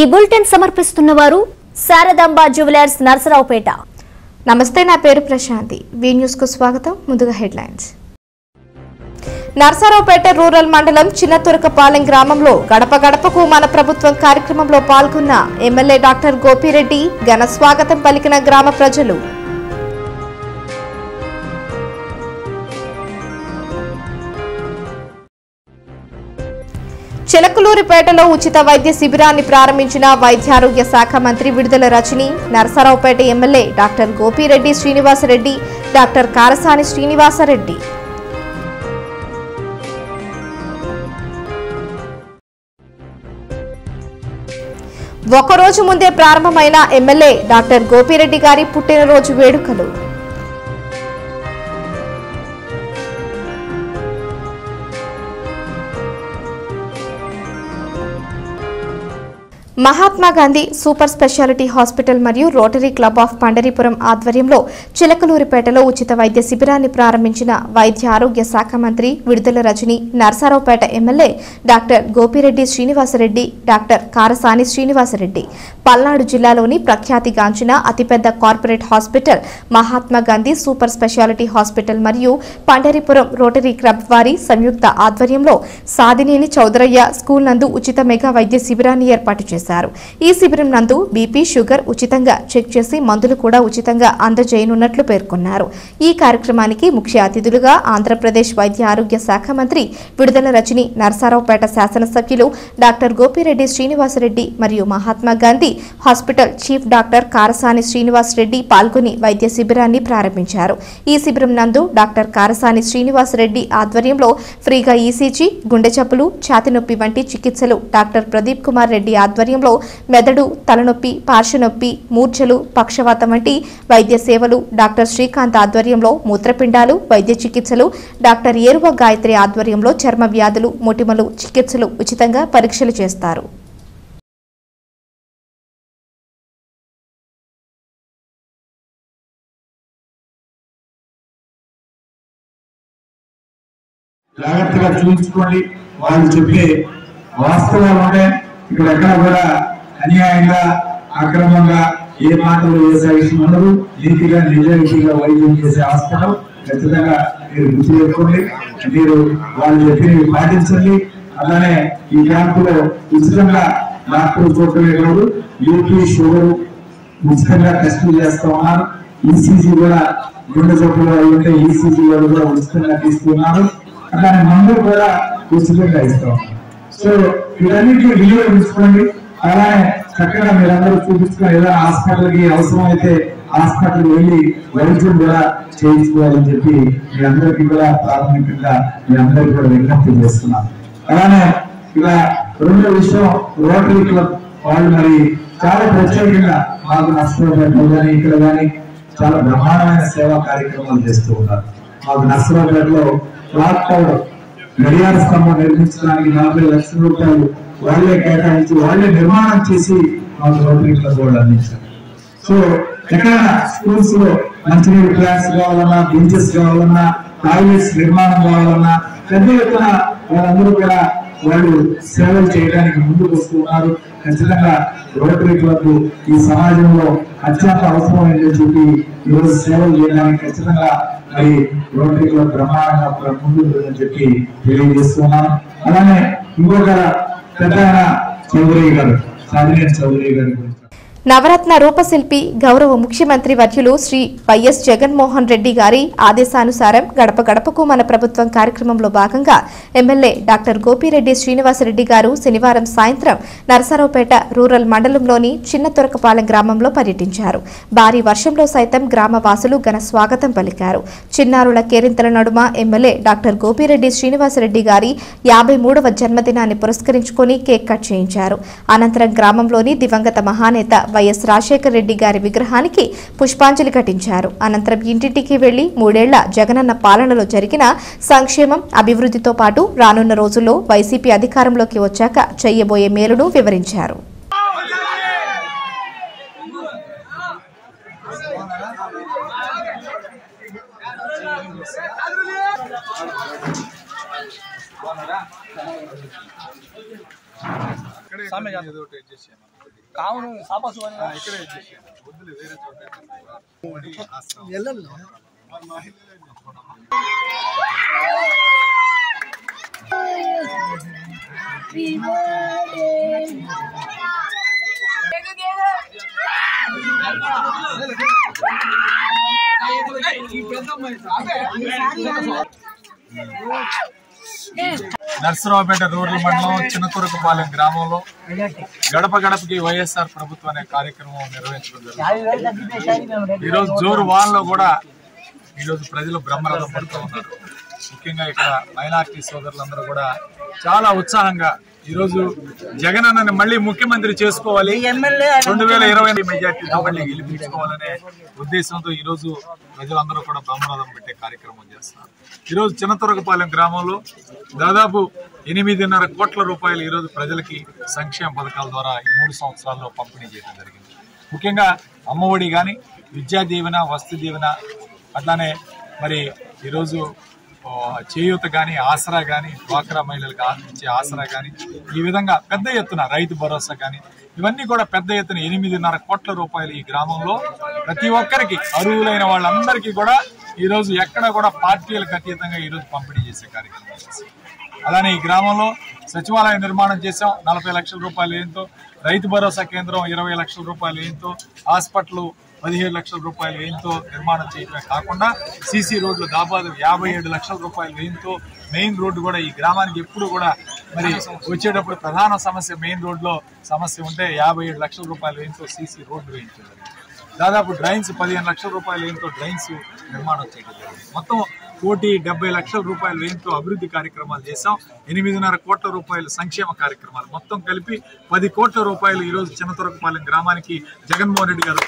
ఈ బులెటిన్ సమర్పిస్తున్నవారు శారదాంబ జ్యువెలర్స్ నరసరావుపేట. నమస్తే, నా పేరు ప్రశాంతి. వి న్యూస్ కు స్వాగతం. ముందుగా హెడ్ లైన్స్. నరసరావుపేట రూరల్ మండలం చిన్నతురకపాలెం గ్రామంలో గడప గడపకు మన ప్రభుత్వం కార్యక్రమంలో పాల్గొన్న ఎమ్మెల్యే డాక్టర్ గోపిరెడ్డి ఘన స్వాగతం పలికిన గ్రామ ప్రజలు. చిలకలూరిపేటలో ఉచిత వైద్య శిబిరాన్ని ప్రారంభించిన వైద్యారోగ్య శాఖ మంత్రి Vidadala Rajini, Narasaraopet MLA doctor Gopireddy Srinivasa Reddy, doctor Karasani Srinivasa Reddy. ఒకరోజు ముందే ప్రారంభమైన ఎమ్మెల్యే డాక్టర్ గోపిరెడ్డి గారి పుట్టినరోజు వేడుకలు. Mahatma Gandhi super speciality hospital మరియు రోటరీ క్లబ్ ఆఫ్ పండరిపురం ఆధ్వర్యంలో చిలకలూరిపేటలో ఉచిత వైద్య శిబిరాన్ని ప్రారంభించిన వైద్య ఆరోగ్య శాఖ మంత్రి Vidadala Rajini, Narasaraopet MLA doctor Gopireddy Srinivasareddy, doctor Karasani Srinivasareddy. Palnadu జిల్లాలోని ప్రఖ్యాతిగాంచిన అతిపెద్ద corporate hospital Mahatma Gandhi super speciality hospital మరియు పండరిపురం రోటరీ క్లబ్ వారి సంయుక్త ఆధ్వర్యంలో సాదినేని చౌదరయ్య స్కూల్ నందు ఉచిత మెగా వైద్య శిబిరాన్ని ఏర్పాటు చేశారు. ఈ శిబిరం నందు బీపీ, షుగర్ ఉచితంగా చెక్ చేసి మందులు కూడా ఉచితంగా అందజేయనున్నట్లు పేర్కొన్నారు. ఈ కార్యక్రమానికి ముఖ్య అతిథులుగా ఆంధ్రప్రదేశ్ వైద్య ఆరోగ్య శాఖ మంత్రి విడుదల రజని, నరసరావుపేట శాసనసభ్యులు డాక్టర్ గోపిరెడ్డి శ్రీనివాసరెడ్డి మరియు Mahatma Gandhi hospital chief doctor Karasani Srinivasa Reddy పాల్గొని వైద్య శిబిరాన్ని ప్రారంభించారు. ఈ శిబిరం నందు డాక్టర్ కారసాని శ్రీనివాసరెడ్డి ఆధ్వర్యంలో ఫ్రీగా ఈసీజీ, గుండె జబ్బులు, ఛాతినొప్పి వంటి చికిత్సలు, డాక్టర్ ప్రదీప్ కుమార్ రెడ్డి ఆధ్వర్యంలో మెదడు, తలనొప్పి, పార్శ్వనొప్పి, మూర్ఛలు, పక్షవాతం వంటి వైద్య సేవలు, డాక్టర్ శ్రీకాంత్ ఆధ్వర్యంలో మూత్రపిండాలు వైద్య చికిత్సలు, డాక్టర్ ఏరువ గాయత్రి ఆధ్వర్యంలో చర్మ వ్యాధులు, మొటిమలు చికిత్సలు, ఉచితంగా పరీక్షలు చేస్తారు. ఇక్కడ ఎక్కడ కూడా అన్యాయంగా, అక్రమంగా ఏ మాటలు వేసే విషయం ఉండదు. నీతిగా, నిజాయితీగా వైద్యం చేసే హాస్పిటల్ ఖచ్చితంగా మీరు గుర్తు పెట్టుకోండి. మీరు వాళ్ళు చెప్పినవి పాటించండి. అలానే ఈ క్యాంపులో ఉచితంగా డాక్టర్ చూడటమే కాదు, బీపీ, షుగర్ ఉచితంగా టెస్టులు చేస్తూ ఉన్నారు. ఈసీజీ కూడా గుండె జబ్బులు ఉంటే ఈసీజీ వాళ్ళు కూడా ఉచితంగా తీసుకున్నారు. అలానే మందులు కూడా ఉచితంగా ఇస్తూ ఉన్నారు. సో ఇవన్నింటినీ విలువ తీసుకోండి. అలానే చక్కగా మీరందరూ చూపించుకుని ఏదైనా హాస్పిటల్ కి అవసరం అయితే హాస్పిటల్ వెళ్ళి వైద్యం కూడా చేయించుకోవాలని చెప్పి మీ అందరికీ కూడా ప్రాథమికంగా మీ అందరికీ కూడా విజ్ఞప్తి చేస్తున్నాను. అలానే ఇలా రెండో విషయం, రోటరీ క్లబ్ వాళ్ళు మరి చాలా ప్రత్యేకంగా మాకు నర్సరావుపేటలో కానీ ఇక్కడ కానీ చాలా బ్రహ్మాండమైన సేవా కార్యక్రమాలు చేస్తూ ఉన్నారు. మాకు నర్సరావుపేటలో క్లాక్ టవర్ గడియార స్తంభం నిర్మించడానికి 40 లక్షల రూపాయలు వాళ్లే కేటాయించి వాళ్లే నిర్మాణం చేసి మాకు రోటరీ క్లబ్ వాళ్ళు అందించారు. సో ఎక్కడ స్కూల్స్ లో మంచినీరు ప్లాంట్స్ కావాలన్నా, బెంచెస్ కావాలన్నా, టాయిలెట్స్ నిర్మాణం కావాలన్నా పెద్ద ఎత్తున వాళ్ళందరూ కూడా వాళ్ళు సేవలు చేయడానికి ముందుకు వస్తూ ఉన్నారు. ఖచ్చితంగా రోటరీ క్లబ్ ఈ సమాజంలో అత్యంత అవసరమైనది చెప్పి ఈరోజు సేవలు చేయడానికి ఖచ్చితంగా మరి రోటరీ క్లబ్ బ్రహ్మాండంగా ముందుకు అని చెప్పి తెలియజేస్తున్నాను. అలానే ఇంకొక పెద్ద చౌదరి గారు, సాధినేని చౌదరి గారి గురించి నవరత్న రూపశిల్పి గౌరవ ముఖ్యమంత్రి వర్యులు శ్రీ వైఎస్ జగన్ మోహన్ రెడ్డి గారి ఆదేశానుసారం గడప గడపకు మన ప్రభుత్వం కార్యక్రమంలో భాగంగా ఎమ్మెల్యే డాక్టర్ గోపిరెడ్డి శ్రీనివాసరెడ్డి గారు శనివారం సాయంత్రం నరసరావుపేట రూరల్ మండలంలోని చిన్నతురకపాలెం గ్రామంలో పర్యటించారు. భారీ వర్షంలో సైతం గ్రామ వాసులు ఘన స్వాగతం పలికారు. చిన్నారుల కేరింతల నడుమ ఎమ్మెల్యే డాక్టర్ గోపిరెడ్డి శ్రీనివాసరెడ్డి గారి 53వ జన్మదినాన్ని పురస్కరించుకుని కేక్ కట్ చేయించారు. అనంతరం గ్రామంలోని దివంగత మహానేత వైఎస్ రాజశేఖర రెడ్డి గారి విగ్రహానికి పుష్పాంజలి ఘటించారు. అనంతరం ఇంటింటికి వెళ్లి 3 ఏళ్ల జగనన్న పాలనలో జరిగిన సంక్షేమం, అభివృద్ధితో పాటు రానున్న రోజుల్లో వైసీపీ అధికారంలోకి వచ్చాక చేయబోయే మేలును వివరించారు. నరసరావుపేట రూరల్ మండలం చిన్నతురకపాలెం గ్రామంలో గడప గడపకి వైఎస్ఆర్ ప్రభుత్వం అనే కార్యక్రమం నిర్వహించడం జరిగింది. ఈరోజు జోరు వాన్లో కూడా ఈరోజు ప్రజలు బ్రహ్మరథం పడుతూ ఉన్నారు. ముఖ్యంగా ఇక్కడ మైనార్టీ సోదరులందరూ కూడా చాలా ఉత్సాహంగా ఈరోజు జగన్ అన్నని మళ్ళీ ముఖ్యమంత్రి చేసుకోవాలి, 2020 మెజార్టీతో మళ్ళీ గెలిపించుకోవాలనే ఉద్దేశంతో ఈరోజు ప్రజలందరూ కూడా బ్రహ్మరథం పెట్టే కార్యక్రమం చేస్తున్నారు. ఈరోజు చిన్నతురకపాలెం గ్రామంలో దాదాపు 8.5 కోట్ల రూపాయలు ఈరోజు ప్రజలకి సంక్షేమ పథకాల ద్వారా ఈ 3 సంవత్సరాల్లో పంపిణీ చేయడం జరిగింది. ముఖ్యంగా అమ్మఒడి కానీ, విద్యా దీవెన, వస్తు దీవెన, అట్లానే మరి ఈరోజు చేయూత కానీ, ఆసరా కానీ, డ్వాక్రా మహిళలకు ఇచ్చే ఆసరా కానీ, ఈ విధంగా పెద్ద ఎత్తున రైతు భరోసా కానీ, ఇవన్నీ కూడా పెద్ద ఎత్తున 8.5 కోట్ల రూపాయలు ఈ గ్రామంలో ప్రతి ఒక్కరికి, అర్హులైన వాళ్ళందరికీ కూడా ఈరోజు ఎక్కడ కూడా పార్టీలకు అతీతంగా ఈరోజు పంపిణీ చేసే కార్యక్రమం చేశాం. అలానే ఈ గ్రామంలో సచివాలయం నిర్మాణం చేసాం, 40 లక్షల రూపాయలు ఏంతో, రైతు భరోసా కేంద్రం 20 లక్షల రూపాయలు ఏంతో, హాస్పిటల్ 15 లక్షల రూపాయలు వ్యయంతో నిర్మాణం చేయడమే కాకుండా సీసీ రోడ్లు దాదాపు 57 లక్షల రూపాయలు వ్యయంతో, మెయిన్ రోడ్డు కూడా ఈ గ్రామానికి ఎప్పుడు కూడా మరి వచ్చేటప్పుడు ప్రధాన సమస్య మెయిన్ రోడ్లో సమస్య ఉంటే 57 లక్షల రూపాయలు వ్యయంతో సీసీ రోడ్డు వేయించడం జరిగింది. దాదాపు డ్రైన్స్ 15 లక్షల రూపాయలు వ్యయంతో డ్రైన్స్ నిర్మాణం చేయడం జరిగింది. మొత్తం 1,70 లక్షల రూపాయలు వ్యయంతో అభివృద్ధి కార్యక్రమాలు చేశాం. 8.5 కోట్ల రూపాయలు సంక్షేమ కార్యక్రమాలు, మొత్తం కలిపి 10 కోట్ల రూపాయలు ఈరోజు చిన్నతురకపాలెం గ్రామానికి జగన్మోహన్ రెడ్డి గారు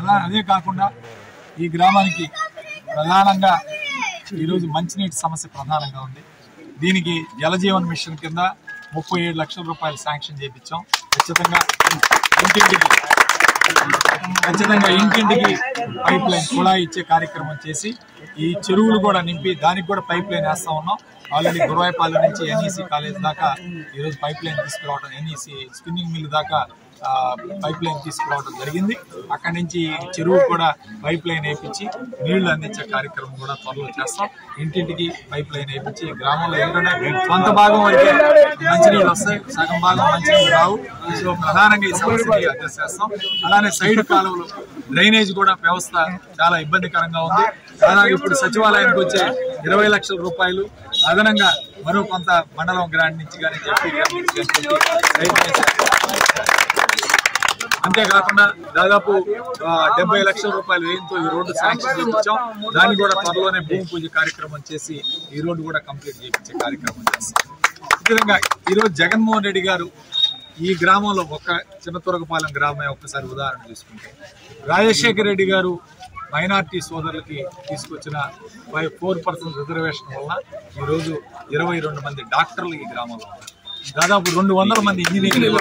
అలా. అదే కాకుండా ఈ గ్రామానికి ప్రధానంగా ఈరోజు మంచినీటి సమస్య ప్రధానంగా ఉంది. దీనికి జలజీవన్ మిషన్ కింద 37 లక్షల రూపాయలు శాంక్షన్ చేయించాం. ఖచ్చితంగా ఇంటింటికి పైప్ లైన్ కూడా ఇచ్చే కార్యక్రమం చేసి ఈ చెరువులు కూడా నింపి దానికి కూడా పైప్ లైన్ వేస్తా ఉన్నాం. ఆల్రెడీ గురవాయపాలెం నుంచి ఎన్ఈసి కాలేజ్ దాకా ఈరోజు పైప్ లైన్ తీసుకురావడం, ఎన్ఈసి స్పిన్నింగ్ మిల్ దాకా పైప్ లైన్ తీసుకురావడం జరిగింది. అక్కడి నుంచి చెరువు కూడా పైప్ లైన్ వేయించి నీళ్లు అందించే కార్యక్రమం కూడా త్వరలో చేస్తాం. ఇంటింటికి పైప్ లైన్ వేయించి గ్రామంలో ఏంటంటే కొంత భాగం అయితే మంచినీళ్ళు వస్తాయి, సగం భాగం మంచినీళ్ళు రావు. సో ప్రధానంగా ఈ సమస్యని అడ్రస్ చేస్తాం. అలానే సైడ్ కాలువలు, డ్రైనేజ్ కూడా వ్యవస్థ చాలా ఇబ్బందికరంగా ఉంది. అలాగే ఇప్పుడు సచివాలయానికి వచ్చే 20 లక్షల రూపాయలు అదనంగా మరో కొంత మండలం గ్రాండ్ నుంచి కానీ అంతేకాకుండా దాదాపు 70 లక్షల రూపాయలు వ్యయంతో ఈ రోడ్డు శాంక్షన్ చేయించాం. దాన్ని కూడా త్వరలోనే భూమి పూజ కార్యక్రమం చేసి ఈ రోడ్డు కూడా కంప్లీట్ చేయించే కార్యక్రమం చేస్తాం. అదేవిధంగా ఈరోజు జగన్మోహన్ రెడ్డి గారు ఈ గ్రామంలో ఒక్క చిన్నతురకపాలెం గ్రామం ఒక్కసారి ఉదాహరణ తీసుకుంటే, రాజశేఖర రెడ్డి గారు మైనార్టీ సోదరులకి తీసుకొచ్చిన 4% రిజర్వేషన్ వల్ల ఈరోజు 22 మంది డాక్టర్లు ఈ గ్రామంలో, దాదాపు 200 మంది ఇంజనీరింగ్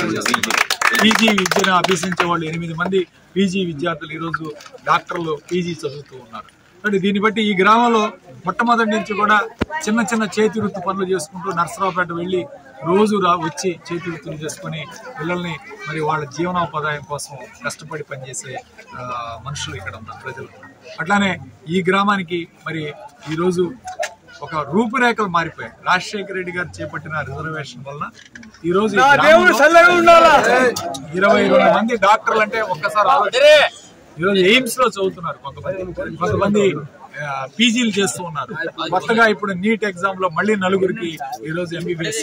పీజీ విద్యను అభ్యసించే వాళ్ళు, 8 మంది పీజీ విద్యార్థులు ఈరోజు డాక్టర్లు పీజీ చదువుతూ ఉన్నారు. అంటే దీన్ని బట్టి ఈ గ్రామంలో మొట్టమొదటి నుంచి కూడా చిన్న చిన్న చేతి వృత్తి పనులు చేసుకుంటూ నరసరావుపేట వెళ్ళి రోజు వచ్చి చేతి వృత్తులు చేసుకుని పిల్లల్ని మరి వాళ్ళ జీవనోపాధ్యాయం కోసం కష్టపడి పనిచేసే మనుషులు ఇక్కడ ఉన్న ప్రజలు. అట్లానే ఈ గ్రామానికి మరి ఈరోజు ఒక రూపురేఖలు మారిపోయాయి. రాజశేఖర రెడ్డి గారు చేపట్టిన రిజర్వేషన్ వలన ఈరోజు 22 మంది డాక్టర్లు అంటే ఒక్కసారి ఆలోచన. ఈరోజు ఎయిమ్స్ లో చదువుతున్నారు కొంతమంది పీజీలు చేస్తూ ఉన్నారు. కొత్తగా ఇప్పుడు నీట్ ఎగ్జామ్ లో మళ్ళీ 4కి ఈరోజు ఎంబీబీఎస్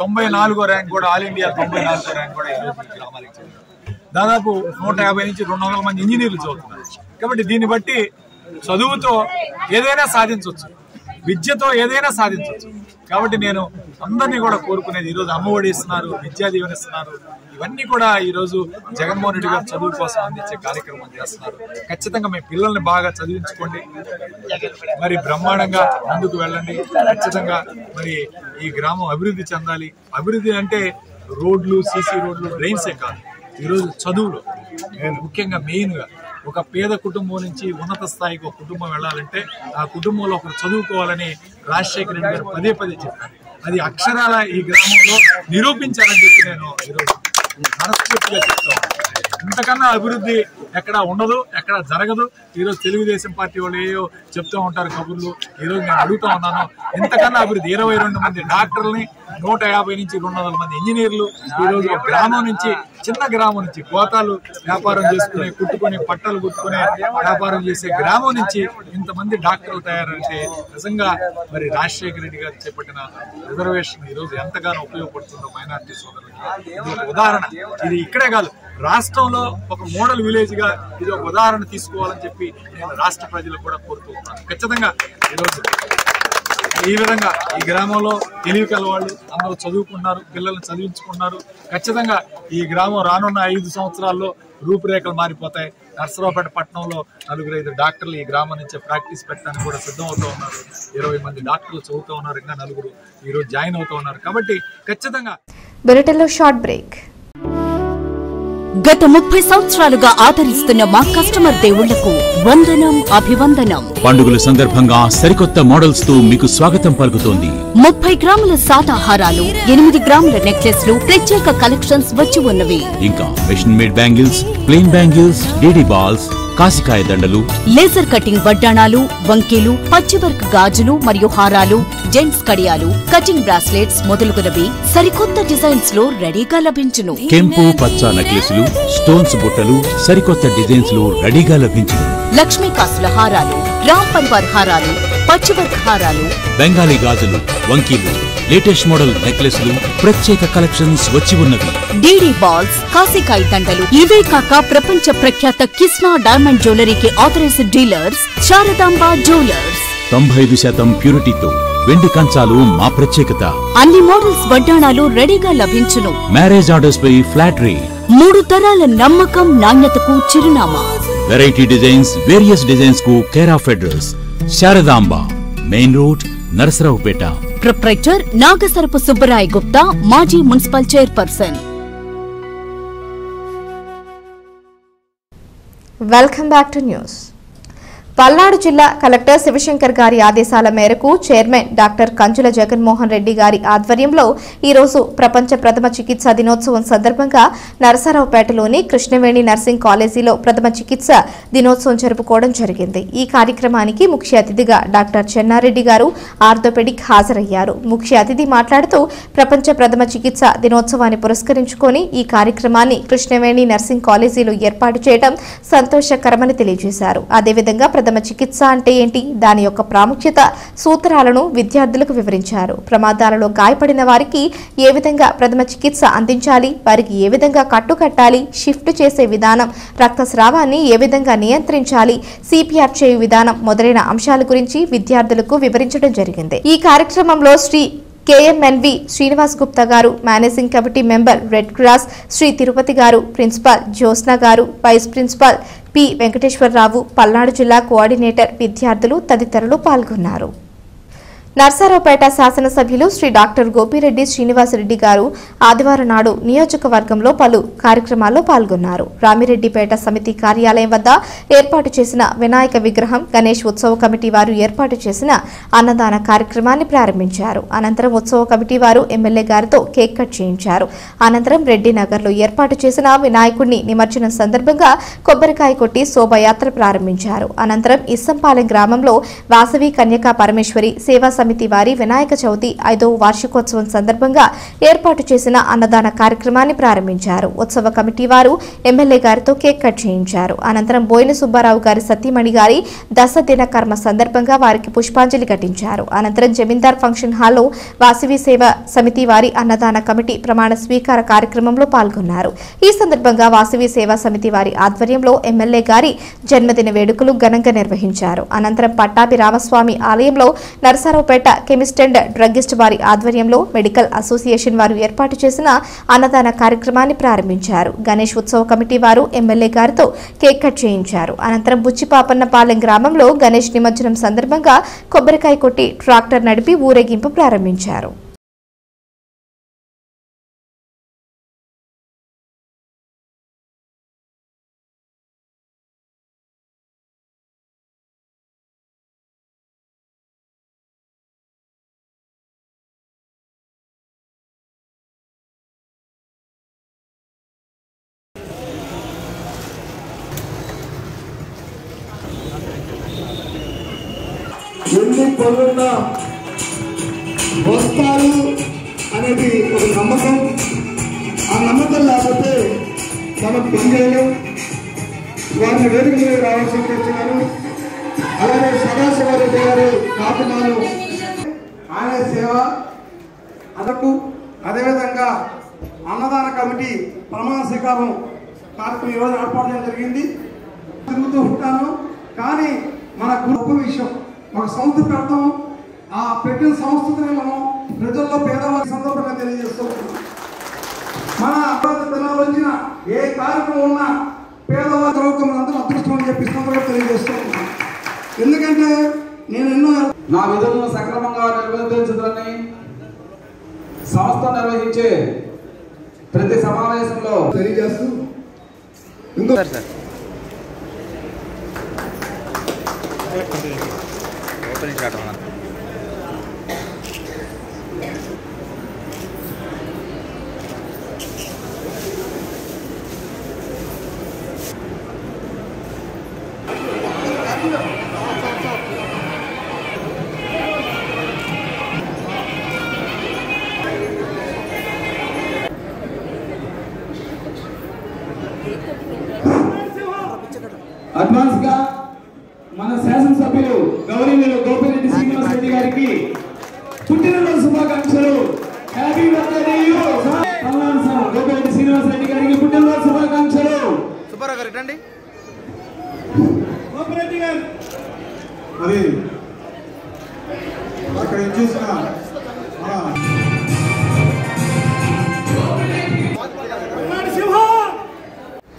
94వ ర్యాంక్ కూడా, ఆల్ ఇండియా 94వ ర్యాంక్ కూడా ఈరోజు గ్రామానికి చెందింది. దాదాపు 150 నుంచి 200 మంది ఇంజనీర్లు చదువుతున్నారు. కాబట్టి దీన్ని బట్టి చదువుతో ఏదైనా సాధించవచ్చు, విద్యతో ఏదైనా సాధించవచ్చు. కాబట్టి నేను అందరినీ కూడా కోరుకునేది, ఈరోజు అమ్మఒడి ఇస్తున్నారు, విద్యా దీవెన ఇస్తున్నారు, ఇవన్నీ కూడా ఈరోజు జగన్మోహన్ రెడ్డి గారు చదువు కోసం అందించే కార్యక్రమం చేస్తున్నారు. ఖచ్చితంగా మీ పిల్లల్ని బాగా చదివించుకోండి, మరి బ్రహ్మాండంగా ముందుకు వెళ్ళండి. ఖచ్చితంగా మరి ఈ గ్రామం అభివృద్ధి చెందాలి. అభివృద్ధి అంటే రోడ్లు, సీసీ రోడ్లు, డ్రైన్సే కాదు, ఈరోజు చదువులు ముఖ్యంగా మెయిన్గా ఒక పేద కుటుంబం నుంచి ఉన్నత స్థాయికి ఒక కుటుంబం వెళ్ళాలంటే ఆ కుటుంబంలో ఒకరు చదువుకోవాలని రాజశేఖర రెడ్డి గారు పదే పదే చెప్పారు. అది అక్షరాల ఈ గ్రామంలో నిరూపించాలని చెప్పి నేను ఈరోజు మనస్ఫూర్తిగా చెప్తాను. ఇంతకన్నా అభివృద్ధి ఎక్కడ ఉండదు, ఎక్కడ జరగదు. ఈరోజు తెలుగుదేశం పార్టీ వాళ్ళు ఏయో చెప్తూ ఉంటారు కబుర్లు. ఈరోజు నేను అడుగుతూ ఉన్నాను, ఇంతకన్నా అభివృద్ధి 22 మంది డాక్టర్లని, 150 నుంచి 200 మంది ఇంజనీర్లు, ఈరోజు గ్రామం నుంచి, చిన్న గ్రామం నుంచి, గోతాలు వ్యాపారం చేసుకునే, కుట్టుకుని పట్టలు కుట్టుకునే వ్యాపారం చేసే గ్రామం నుంచి ఇంతమంది డాక్టర్లు తయారంటే నిజంగా మరి రాజశేఖర రెడ్డి గారు చేపట్టిన రిజర్వేషన్ ఈరోజు ఎంతగానో ఉపయోగపడుతుందో మైనార్టీ సోదరులకి ఇది ఉదాహరణ. ఇది ఇక్కడే కాదు, రాష్ట్రంలో ఒక మోడల్ విలేజ్ గా ఇది ఒక ఉదాహరణ తీసుకోవాలని చెప్పి నేను రాష్ట్ర ప్రజలు కూడా కోరుతూ ఉన్నాను. ఖచ్చితంగా ఈరోజు ఈ విధంగా ఈ గ్రామంలో తెలివి కల వాళ్ళు అందరూ చదువుకున్నారు, పిల్లల్ని చదివించుకున్నారు. ఖచ్చితంగా ఈ గ్రామం రానున్న 5 సంవత్సరాల్లో రూపురేఖలు మారిపోతాయి. నరసరావుపేట పట్టణంలో 4-5 డాక్టర్లు ఈ గ్రామం నుంచే ప్రాక్టీస్ పెట్టడానికి కూడా సిద్ధం అవుతూ ఉన్నారు. 20 మంది డాక్టర్లు చదువుతూ ఉన్నారు, ఇంకా 4 ఈరోజు జాయిన్ అవుతూ ఉన్నారు. కాబట్టి ఖచ్చితంగా బులెటిన్లో షార్ట్ బ్రేక్. గత 30 సంవత్సరాలుగా ఆదరిస్తున్న మా కస్టమర్ దేవుళ్లకు వందనం, అభివందనం. పండుగల సందర్భంగా సరికొత్త మోడల్స్ తో మీకు స్వాగతం పలుకుతోంది. 30 గ్రాముల సాదాహారాలు, 8 గ్రాముల నెక్లెస్లు, ప్రత్యేక కలెక్షన్స్ వచ్చి ఉన్నవి. ఇంకా machine made bangles, plain bangles, DD balls, కాసికాయ దండలు, లేజర్ కటింగ్ వడ్డాణాలు, వంకీలు, పచ్చివర్క్ గాజులు మరియు హారాలు, జెంట్స్ కడియాలు, కటింగ్ బ్రాస్లెట్స్ మొదలుగునవి సరికొత్త డిజైన్స్ లో రెడీగా లభించును. కెంపు పచ్చ నెక్లెస్లు, స్టోన్స్ బుట్టలు సరికొత్త డిజైన్స్ లో రెడీగా లభించును. లక్ష్మీ కాసుల హారాలు, రామ్ పరివార్ హారాలు, పచ్చివర్క్ హారాలు, బెంగాలీ గాజులు, వంకీలు, లేటెస్ట్ మోడల్ నెక్లెస్లు, ప్రత్యేక కలెక్షన్స్ వచ్చి ఉన్నవి. డీడీ బాల్స్, కాసికాయ దండలు. ఇవే కాక ప్రపంచ ప్రఖ్యాత కృష్ణా డైమండ్ జ్యువెలరీకి ఆథరైజ్డ్ డీలర్స్ శారదాంబ జ్యువెలర్స్. 95% ప్యూరిటీతో వెండి కంచాలు మా ప్రత్యేకత. అన్ని మోడల్స్ వడ్డాణాలు రెడీగా లభించును. మ్యారేజ్ ఆర్డర్స్ పై ఫ్లాట్ రేట్. 3 తరాల నమ్మకం, నాణ్యతకు చిరునామా. వెరైటీ డిజైన్స్, వేరియస్ డిజైన్స్ కు care of address Sharadamba, main road, Narasaraopet. Proprietor Nagasarapu Subbarai Gupta, మాజీ municipal chairperson. Welcome back to news. Palnadu జిల్లా కలెక్టర్ శివశంకర్ గారి ఆదేశాల మేరకు చైర్మన్ డాక్టర్ కంజుల జగన్ మోహన్ రెడ్డి గారి ఆధ్వర్యంలో ఈరోజు ప్రపంచ ప్రథమ చికిత్స దినోత్సవం సందర్భంగా నరసరావుపేటలోని కృష్ణవేణి నర్సింగ్ కాలేజీలో ప్రథమ చికిత్స దినోత్సవం జరుపుకోవడం జరిగింది. ఈ కార్యక్రమానికి ముఖ్య అతిథిగా డాక్టర్ చెన్నారెడ్డి గారు ఆర్థోపెడిక్ హాజరయ్యారు. ముఖ్య అతిథి మాట్లాడుతూ ప్రపంచ ప్రథమ చికిత్స దినోత్సవాన్ని పురస్కరించుకొని ఈ కార్యక్రమాన్ని కృష్ణవేణి నర్సింగ్ కాలేజీలో ఏర్పాటు చేయడం సంతోషకరమని తెలియజేశారు. అదేవిధంగా ప్రథమ చికిత్స అంటే ఏంటి, దాని యొక్క ప్రాముఖ్యత, సూత్రాలను విద్యార్థులకు వివరించారు. ప్రమాదాలలో గాయపడిన వారికి ఏ విధంగా ప్రథమ చికిత్స అందించాలి, వారికి ఏ విధంగా కట్టుకట్టాలి, షిఫ్ట్ చేసే విధానం, రక్తస్రావాన్ని ఏ విధంగా నియంత్రించాలి, సిపిఆర్ చేయు విధానం మొదలైన అంశాల గురించి విద్యార్థులకు వివరించడం జరిగింది. ఈ కార్యక్రమంలో శ్రీ KMNV శ్రీనివాస్ గుప్తా గారు, managing committee member red cross Shri Tirupati గారు, ప్రిన్సిపాల్ జ్యోత్స్న గారు, vice principal P Venkateswararao, Palnadu జిల్లా కోఆర్డినేటర్, విద్యార్థులు తదితరులు పాల్గొన్నారు. నర్సరావుపేట శాసనసభ్యులు శ్రీ డాక్టర్ గోపిరెడ్డి శ్రీనివాస రెడ్డి గారు ఆదివారం నాడు నియోజకవర్గంలో పలు కార్యక్రమాల్లో పాల్గొన్నారు. రామిరెడ్డిపేట సమితి కార్యాలయం వద్ద ఏర్పాటు చేసిన వినాయక విగ్రహం, గణేష్ ఉత్సవ కమిటీ వారు ఏర్పాటు చేసిన అన్నదాన కార్యక్రమాన్ని ప్రారంభించారు. అనంతరం ఉత్సవ కమిటీ వారు ఎమ్మెల్యే గారితో కేక్ కట్ చేయించారు. అనంతరం రెడ్డి నగర్లో ఏర్పాటు చేసిన వినాయకుడిని నిమజ్జనం సందర్భంగా కొబ్బరికాయ కొట్టి శోభయాత్ర ప్రారంభించారు. అనంతరం ఇస్సంపాలెం గ్రామంలో వాసవి కన్యకా పరమేశ్వరి సేవా సమితి వారి వినాయక చవితి 5వ వార్షికోత్సవం సందర్భంగా ఏర్పాటు చేసిన అన్నదాన కార్యక్రమాన్ని ప్రారంభించారు. ఉత్సవ కమిటీ వారు ఎమ్మెల్యే గారితో కేక్ కట్ చేయించారు. అనంతరం బోయిన సుబ్బారావు గారి సతీమణి గారి దశ దిన కర్మ సందర్భంగా వారికి పుష్పాంజలి ఘటించారు. అనంతరం జమీందార్ ఫంక్షన్ హాల్లో వాసవి సేవ సమితి వారి అన్నదాన కమిటీ ప్రమాణ స్వీకార కార్యక్రమంలో పాల్గొన్నారు. ఈ సందర్భంగా వాసవి సేవా సమితి వారి ఆధ్వర్యంలో ఎమ్మెల్యే గారి జన్మదిన వేడుకలు ఘనంగా నిర్వహించారు. అనంతరం పట్టాభి రామస్వామి ఆలయంలో Narasarao Pet chemist and druggist వారి ఆధ్వర్యంలో మెడికల్ అసోసియేషన్ వారు ఏర్పాటు చేసిన అన్నదాన కార్యక్రమాన్ని ప్రారంభించారు. గణేష్ ఉత్సవ కమిటీ వారు ఎమ్మెల్యే గారితో కేక్ కట్ చేయించారు. అనంతరం బుచ్చిపాపన్నపాలెం గ్రామంలో గణేష్ నిమజ్జనం సందర్భంగా కొబ్బరికాయ కొట్టి ట్రాక్టర్ నడిపి ఊరేగింపు ప్రారంభించారు. పొరుగున్నా వస్తారు అనేది ఒక నమ్మకం. ఆ నమ్మకం లేకపోతే తమ పిల్లలు వారిని వేదిక మీద రావాల్సిస్తున్నారు. అలాగే సదాశివ రెడ్డి గారు కాపునాలు ఆయన సేవ అదకు అదేవిధంగా అన్నదాన కమిటీ ప్రమాణ స్వీకారం కార్యక్రమం ఈరోజు ఏర్పాటు చేయడం జరిగింది. తిరుగుతూ ఉంటాను కానీ మన గొప్ప విషయం ఒక సంస్థ పెడతాం, ఆ పెట్టిన సంస్థని మనం ప్రజల్లో పేదవాళ్ళ సందర్భంగా తెలియజేస్తూ మన అభ్యర్థిలో వచ్చిన ఏ కార్యక్రమం ఉన్నా పేదవాళ్ళ ప్రభుత్వం మనందరూ అదృష్టం అని చెప్పి సందర్భంగా తెలియజేస్తూ ఉన్నాను. ఎందుకంటే నేను ఎన్నో నా విధులను సక్రమంగా నిర్వర్తించదని సంస్థ నిర్వహించే ప్రతి సమావేశంలో తెలియజేస్తూ అడ్వాన్స్ గా మన శాసనసభ్యులు గౌరవనీయులు గోపిరెడ్డి శ్రీనివాస రెడ్డి గారికి పుట్టినరోజు శుభాకాంక్షలు. Happy birthday to you Gopireddy Srinivasa Reddy గారికి పుట్టినరోజు శుభాకాంక్షలు. సూపర్ గారు రండి గోపిరెడ్డి గారు. అది అక్కడ చూసిన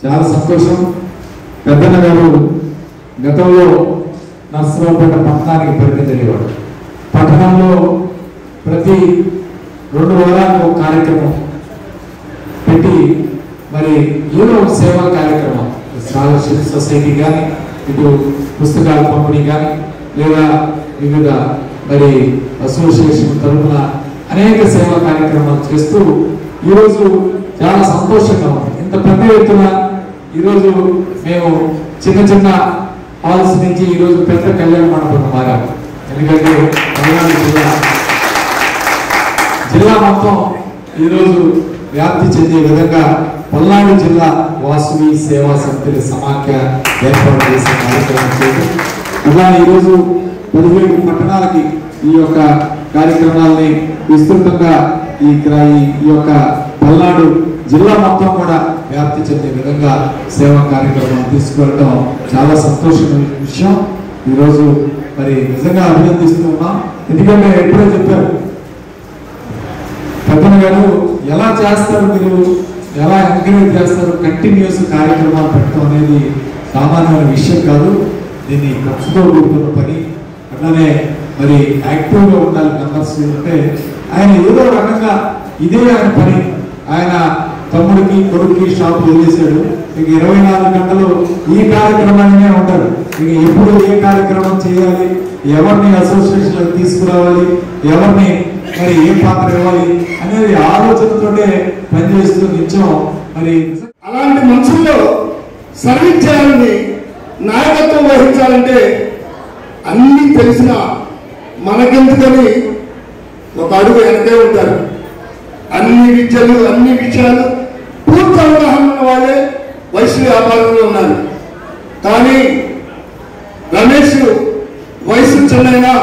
చాలా సంతోషం. పెద్దన్న గారు గతంలో నరసరావుపేట పట్టణానికి పరిమితమయ్యేవాడు. పట్టణంలో ప్రతి 2 వారాలకు ఒక కార్యక్రమం పెట్టి మరి ఏదో సేవా కార్యక్రమం, స్కాలర్షిప్ సొసైటీ కానీ, ఇటు పుస్తకాల పంపిణీ కానీ, లేదా వివిధ మరి అసోసియేషన్ తరఫున అనేక సేవా కార్యక్రమాలు చేస్తూ ఈరోజు చాలా సంతోషంగా ఉంది. ఇంత పెద్ద ఎత్తున ఈరోజు మేము చిన్న చిన్న హాల్స్ నుంచి ఈరోజు పెద్ద కళ్యాణ మండపం మారాము. ఎందుకంటే జిల్లా మొత్తం ఈరోజు వ్యాప్తి చెందే విధంగా పల్నాడు జిల్లా వాసవి సేవా సమితుల సమాఖ్య ఏర్పాటు చేసే కార్యక్రమం చేసి అలా ఈరోజు 17 పట్టణాలకి ఈ యొక్క కార్యక్రమాలని విస్తృతంగా ఈ యొక్క పల్నాడు జిల్లా మొత్తం కూడా వ్యాప్తి చెందే విధంగా సేవా కార్యక్రమాలు తీసుకెళ్ళడం చాలా సంతోషమైన విషయం. ఈరోజు మరి నిజంగా అభినందిస్తూ ఉన్నాం. ఎందుకంటే ఎప్పుడో చెప్పారు పెద్దన గారు, ఎలా చేస్తారు మీరు, ఎలా ఎంకరేజ్ చేస్తారు, కంటిన్యూస్ కార్యక్రమాలు పెట్టడం అనేది సామాన్యమైన విషయం కాదు. దీన్ని ఖర్చుతో కూడుకున్న పని. అట్లానే మరి యాక్టివ్గా ఉండాలి మెంబర్స్. అంటే ఆయన ఏదో రకంగా ఇదే ఆయన పని. ఆయన తమ్ముడికి కొడుక్కి షాప్ వదిలేశాడు. ఇక 24 గంటలు ఈ కార్యక్రమాలనే ఉంటారు. ఇక ఎప్పుడు ఏ కార్యక్రమం చేయాలి, ఎవరిని అసోసియేషన్లకు తీసుకురావాలి, ఎవరిని మరి ఏ పాత్ర ఇవ్వాలి అనేది ఆలోచనతోనే పనిచేస్తూ నిత్యం మరి అలాంటి మనుషుల్లో సర్వీస్ చేయాలని నాయకత్వం వహించాలంటే అన్నీ తెలిసిన మనకెందుకని ఒక అడుగు వెనకే ఉంటారు. అన్ని విద్యలు అన్ని విషయాలు పూర్తి అవగాహన వాళ్ళే వయసు వ్యాపారంలో ఉన్నారు. కానీ రమేష్ వయసు చెన్నైనా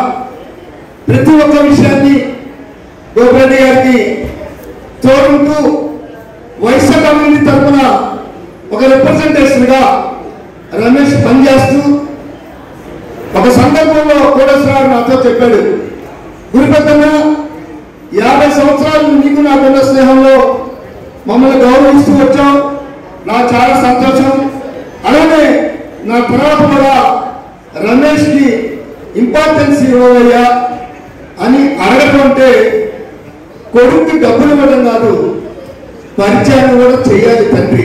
ప్రతి ఒక్క విషయాన్ని గోపిరెడ్డి గారికి తోడుతూ వయసు కమ్యూనిటీ తరఫున ఒక రిప్రజెంటేషన్గా రమేష్ పనిచేస్తూ ఒక సందర్భంలో కోడేశ్వరరావు నాతో చెప్పాడు, గురిపెద్దన్నా 50 సంవత్సరాలు నీకు నాకున్న స్నేహంలో మమ్మల్ని గౌరవిస్తూ వచ్చాం, నాకు చాలా సంతోషం. అలాగే నా తర్వాత కూడా రమేష్కి ఇంపార్టెన్స్ ఇవ్వవయ్యా అని అడగటం అంటే కొడుకు డబ్బులు ఇవ్వడం కాదు, పరిచయం కూడా చేయాలి తండ్రి.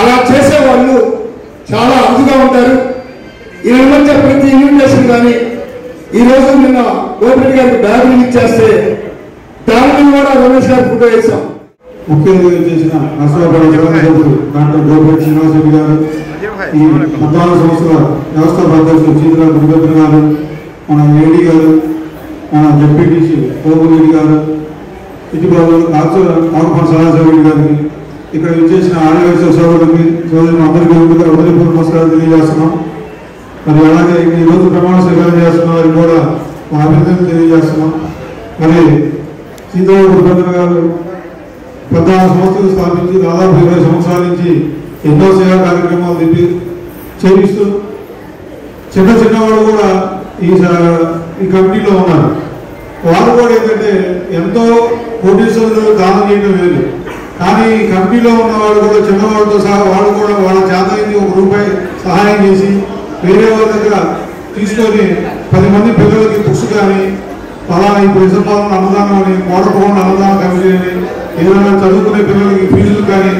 అలా చేసేవాళ్ళు చాలా అరుదుగా ఉంటారు. ఈ మధ్య ప్రతి ఇన్విటేషన్ కానీ ఈరోజు నిన్న గోపిరెడ్డి గారికి బ్యాగులు ఇచ్చేస్తే దానిని కూడా రమేష్ గారు ఫోటో వేసాం. ముఖ్యంగా చేసిన నరసరావుపేట జగన్ డాక్టర్ గోపిరెడ్డి శ్రీనివాస రెడ్డి గారు, ఈ 14 సంవత్సరాల వ్యవస్థాపక అధ్యక్షులు చీతల గారు, मन एडी मन जेपीटीसी गोपिरेड्डी गारु इतिबाबु नागपुर सदाशिव रेड्डी गारिनि ఇక్కడ విజేసిన ఆదివాసీ సోదరులకి అందరికీ కూడా హృదయపూర్వక నమస్కారాలు తెలియజేస్తున్నాం. మరి అలాగే ఈ రోజు ప్రమాణ స్వీకారం చేస్తున్న వారికి కూడా మా అభినందనలు తెలియజేస్తున్నాం. మరి సీతారామరావు గారు 14 సంవత్సరాలు స్థాపించి దాదాపు 20 సంవత్సరాల నుంచి ఎన్నో సేవా కార్యక్రమాలు దిప్పి చేయిస్తూ చిన్న చిన్న వాళ్ళు కూడా ఈ కమిటీలో ఉన్నారు. వాళ్ళు కూడా ఏంటంటే ఎంతో కోటీశ్వరులు దానం చేయడం లేదు, కానీ కంపెనీలో ఉన్నవాళ్ళు కూడా చిన్నవాళ్ళతో సహా వాళ్ళు కూడా వాళ్ళ చేతనైంది ₹1 సహాయం చేసి వేరే వాళ్ళ దగ్గర తీసుకొని 10 మంది పిల్లలకి బుక్స్ కానీ అలా ఈ ప్రజాపాలన అనుదానం అని కోడపకుండా అనుదానం కమిటీ అని ఏదైనా చదువుకునే పిల్లలకి ఫీజులు కానీ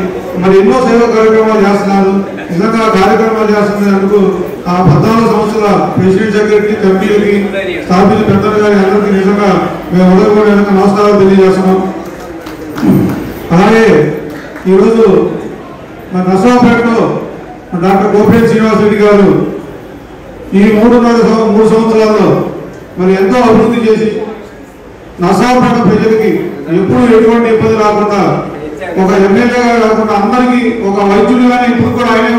మరి ఎన్నో సేవా కార్యక్రమాలు చేస్తున్నారు. నిజంగా కార్యక్రమాలు చేస్తున్నందుకు ఆ 14 సంవత్సరాల ప్రెసిడెంట్ సెక్రటరీ కంపెనీలకి స్థాపించిన పెద్దలు గారి అందరికీ నిజంగా మేము ఉదయం నమస్కారాలు తెలియజేస్తున్నాం. అలాగే ఈరోజు మన నరసరావుపేటలో డాక్టర్ గోపిరెడ్డి శ్రీనివాస రెడ్డి గారు ఈ 3.5 సంవత్సరాల్లో మరి ఎంతో అభివృద్ధి చేసి నరసరావుపేట ప్రజలకి ఎప్పుడూ ఎటువంటి ఇబ్బంది రాకుండా ఒక ఎమ్మెల్యేగా కాకుండా అందరికీ ఒక వైద్యుడిగానే ఇప్పుడు కూడా ఆయన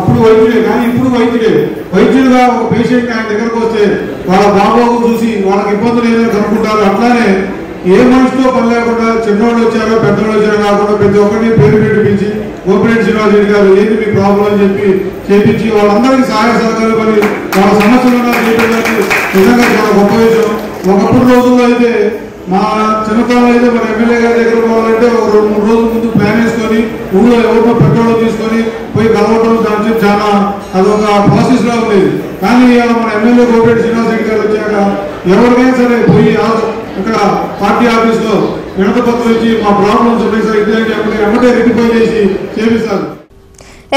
అప్పుడు వైద్యుడే కానీ ఇప్పుడు వైద్యుడిగా ఒక పేషెంట్ ఆయన దగ్గరకు వస్తే వాళ్ళ బాబోకు చూసి వాళ్ళకి ఇబ్బందులు ఏదైనా కనుక్కుంటారు. అట్లానే ఏ మనిషితో పని లేకుండా చిన్నవాళ్ళు వచ్చారో పెద్దవాళ్ళు వచ్చారో కాకుండా ప్రతి ఒక్కరిని పేరు పెట్టిపించి గోపిరెడ్డి శ్రీనివాస రెడ్డి గారు ఏంటి మీ ప్రాబ్లం అని చెప్పి చేపించి వాళ్ళందరికీ సహాయ సహకారాలు పని వాళ్ళ సమస్యలు చేయడానికి నిజంగా చాలా గొప్ప విషయం. ఒకప్పుడు రోజుల్లో అయితే మా చిన్నతనంలో అయితే మన ఎమ్మెల్యే గారి దగ్గర పోవాలంటే ఒక 2-3 రోజుల ముందు ప్లాన్ వేసుకొని ఊళ్ళో ఎవరినో పెద్దవాళ్ళు తీసుకొని పోయి కలవడం దాని చెప్పి చాలా అదొక ప్రాసెస్లో ఉండేది. కానీ మన ఎమ్మెల్యే గోపిరెడ్డి శ్రీనివాస రెడ్డి గారు వచ్చాక ఎవరికైనా సరే పోయి ఇక్కడ పార్టీ ఆఫీస్లో వినత పత్రం ఇచ్చి మా ప్రాబ్లమ్స్ ఉన్నాయి సార్ ఇదే రెక్టిఫై చేసి చేపిస్తారు.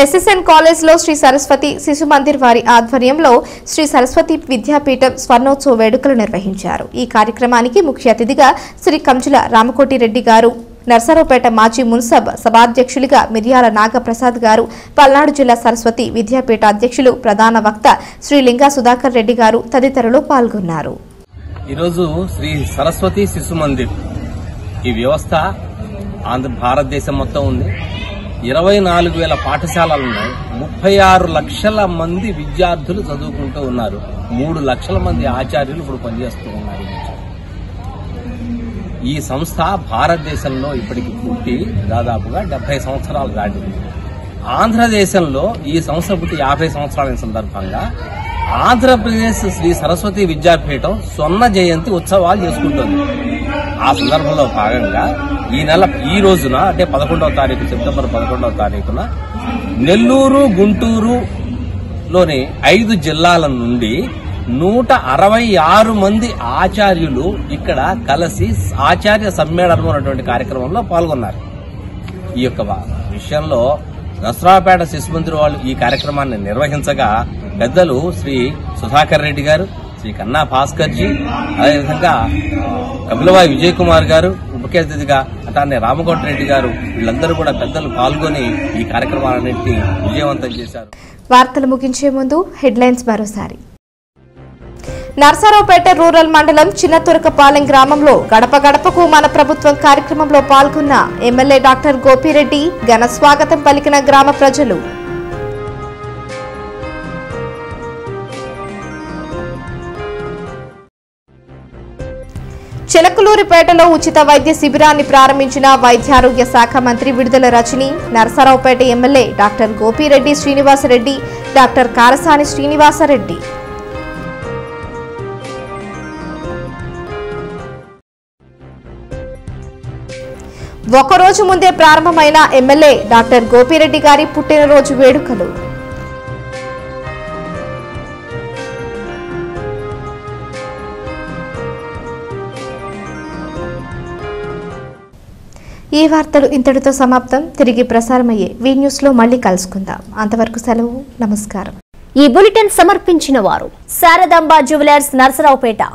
ఎస్ఎస్ఎన్ కాలేజ్ లో శ్రీ సరస్వతి శిశు మందిర్ వారి ఆధ్వర్యంలో శ్రీ సరస్వతి విద్యాపీఠం స్వర్ణోత్సవ వేడుకలు నిర్వహించారు. ఈ కార్యక్రమానికి ముఖ్య అతిథిగా శ్రీ కంజుల రామకోటి రెడ్డి గారు, నరసరావుపేట మాజీ మున్సబ్ సభాధ్యక్షులుగా మిరియాల నాగ ప్రసాద్ గారు, పల్నాడు జిల్లా సరస్వతి విద్యాపీఠ అధ్యక్షులు, ప్రధాన వక్త శ్రీ లింగ సుధాకర్ రెడ్డి గారు తదితరులు పాల్గొన్నారు. ఈరోజు శ్రీ సరస్వతి శిశు మందిర్ ఈ వ్యవస్థ ఆంధ్ర భారతదేశం మొత్తం ఉంది. 24,000 పాఠశాలలు ఉన్నాయి. 36 లక్షల మంది విద్యార్థులు చదువుకుంటూ ఉన్నారు. 3 లక్షల మంది ఆచార్యులు ఇప్పుడు పనిచేస్తూ ఉన్నారు. ఈ సంస్థ భారతదేశంలో ఇప్పటికి పుట్టి దాదాపుగా 70 సంవత్సరాలు దాటింది. ఆంధ్రదేశంలో ఈ సంస్థ పుట్టి 50 సంవత్సరాల సందర్భంగా ఆంధ్రప్రదేశ్ శ్రీ సరస్వతి విద్యాపీఠం స్వర్ణ జయంతి ఉత్సవాలు చేసుకుంటుంది. ఆ సందర్భంలో భాగంగా ఈ రోజున అంటే 11వ తారీఖు సెప్టెంబర్ 11వ తారీఖున నెల్లూరు, గుంటూరులోని 5 జిల్లాల నుండి 166 మంది ఆచార్యులు ఇక్కడ కలిసి ఆచార్య సమ్మేళనం అనేటువంటి కార్యక్రమంలో పాల్గొన్నారు. ఈ యొక్క విషయంలో నరసరావుపేట శిశు మందిర్ వాళ్ళు ఈ కార్యక్రమాన్ని నిర్వహించగా పెద్దలు శ్రీ సుధాకర్ రెడ్డి గారు, శ్రీ కన్నా భాస్కర్ జీ, అదేవిధంగా కపిలవాయి విజయ్ కుమార్ గారు ముఖ్య అతిథిగా, అటాన్ని రామకోట రెడ్డి గారు, వీళ్ళందరూ కూడా పెద్దలు పాల్గొని ఈ కార్యక్రమాలన్నింటినీ విజయవంతం చేశారు. వార్తలు ముగించే ముందు హెడ్లైన్స్ మరోసారి. నరసరావుపేట రూరల్ మండలం చిన్నతురకపాలెం గ్రామంలో గడప గడపకు మన ప్రభుత్వం కార్యక్రమంలో పాల్గొన్న ఎమ్మెల్యే డాక్టర్ గోపిరెడ్డి ఘన స్వాగతం పలికిన గ్రామ ప్రజలు. చిలకలూరిపేటలో ఉచిత వైద్య శిబిరాన్ని ప్రారంభించిన వైద్యారోగ్య శాఖ మంత్రి Vidadala Rajini, Narasaraopet MLA doctor Gopireddy Srinivasa Reddy, doctor Karasani Srinivasa Reddy. ఒకరోజు ముందే ప్రారంభమైన ఎమ్మెల్యే డాక్టర్ గోపిరెడ్డి గారి పుట్టినరోజు వేడుకలు. ఈ వార్తలు ఇంతటితో సమాప్తం. తిరిగి ప్రసారమయ్యే వి న్యూస్ లో మళ్ళీ కలుసుకుందాం. అంతవరకు సెలవు, నమస్కారం. ఈ బులెటిన్ సమర్పించిన వారు శారదాంబ జ్యువెలర్స్, నరసరావుపేట.